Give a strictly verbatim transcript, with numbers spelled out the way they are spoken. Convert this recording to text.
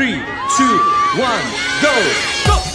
three, two, one, go! Go!